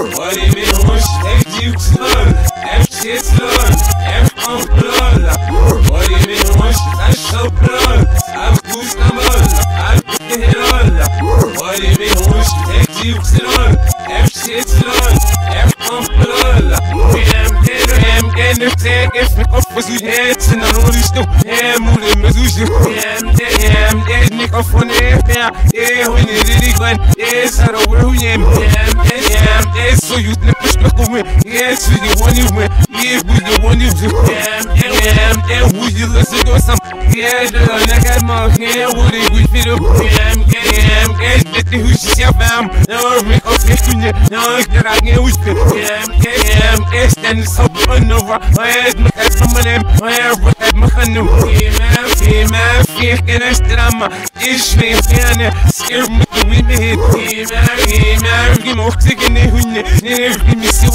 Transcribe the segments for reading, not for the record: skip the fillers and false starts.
What it mean when she asked you to love her? After she gets to love her, after I'm blood. What it mean when she asked you to love her? I'm goose, I'm blood, I'm fucking head on. What it mean when she asked you to love her? After she gets to love her, after I'm blood. I'm dead, if we off was we had to know what he's doing. Yeah, move it, miss you. Yeah, I'm dead, nigga, for the FBA. Yeah, when you did it, but yes, I don't know who you am. Yeah, I'm dead, so you never struck a win. Yes, we the one you win. Yeah, we the one you do. Yeah, I'm dead, would you listen to some? Yeah, the like I'm out here, would it be fit up? Yeah, I'm dead, let the who's your fam. No, make up this to you. No, that I can't wish you. Yeah, I'm dead, stand so fun over. Where's my cat from them? Where's my cat from them? Female, and I still am a issue. Scare me to win the head. Female, give me oxygen. Then give me so.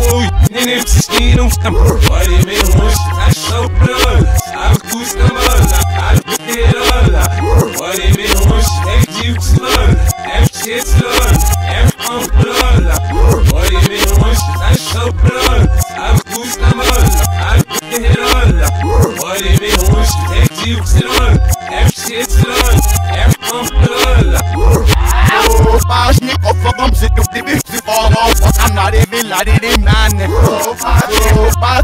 Then if she's in the stomach. What do you mean? I show blood. I'm goose, I'm all. I'll be dead all. What do you mean? After you to love. After she to love. After I'm blood. What do you mean? I show blood. I'm goose, I'm all. I get it on. What do you mean when she takes you to run? Every shit's run, every pump run. Oh, pass me off for them, sit up the bitch fall off. I'm not even lying in man. Oh, pass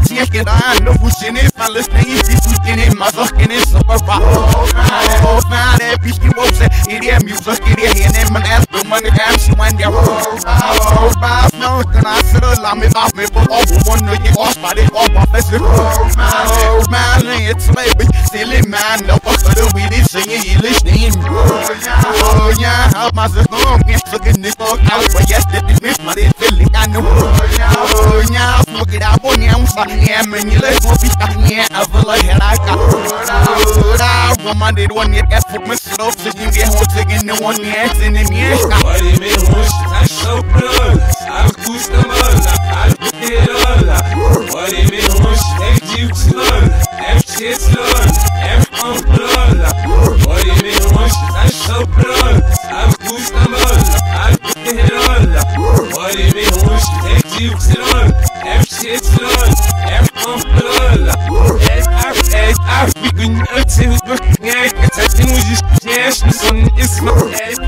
me get on. No pushing it, I'm listening. If you can it, mother can it, super pop. Oh, man, that bitch you won't say. Idiot music, idiot, and then my ass, the money, and she went there. Oh, pass no, can I sit along with me for all the one that you lost by the all. Oh man, it's baby, silly man, no fuck for the weedy singing English name. Oh yeah, help myself home, yes, looking this fuck out, but yes, that is miss my feeling, I know. Oh yeah, fuck it, I won't answer, yeah, man, you let me be stuck, yeah, I feel like hell I got. Oh, I want it one year, that's what myself, sitting there, what's again, no one yes, and then yes, what do you mean, what's that so blood? I'm goose, I'm all, I'll be dead all. What do you mean? After you to learn, after she to learn, after I'm blood. What do you mean when she touch so blood? I'm goose, I'm blood, I get it on. What do you mean when she takes you to learn, after she to learn, after I'm blood. As I begin to get touching with this, yes, this one is my as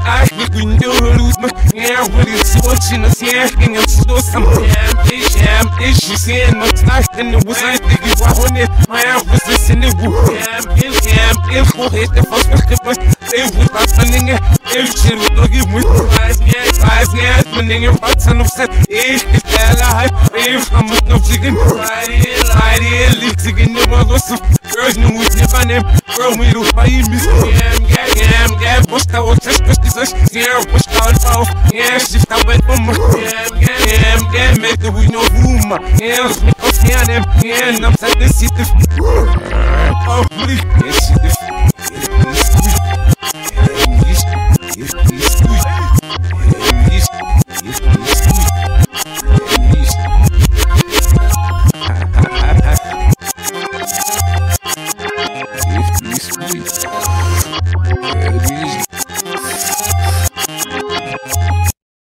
I begin to lose my hair when it's watching us here, and it's so something. She's in my life and it was I think it's why on it. My ass was just in the wood. Damn, if who hit the first one, they would not sending it. If she was looking with eyes, when they were on upset, if it's that life, if I'm with no chicken, I did, lips again, the world was so. Girls knew we never named, girl, we don't buy him. Yeah, what's that? What's that? What's this? Yeah, what's that? Yeah, she's that wet for my. Yeah, make the we know whom. Yeah, I'm saying, this is the. Oh, please, yes,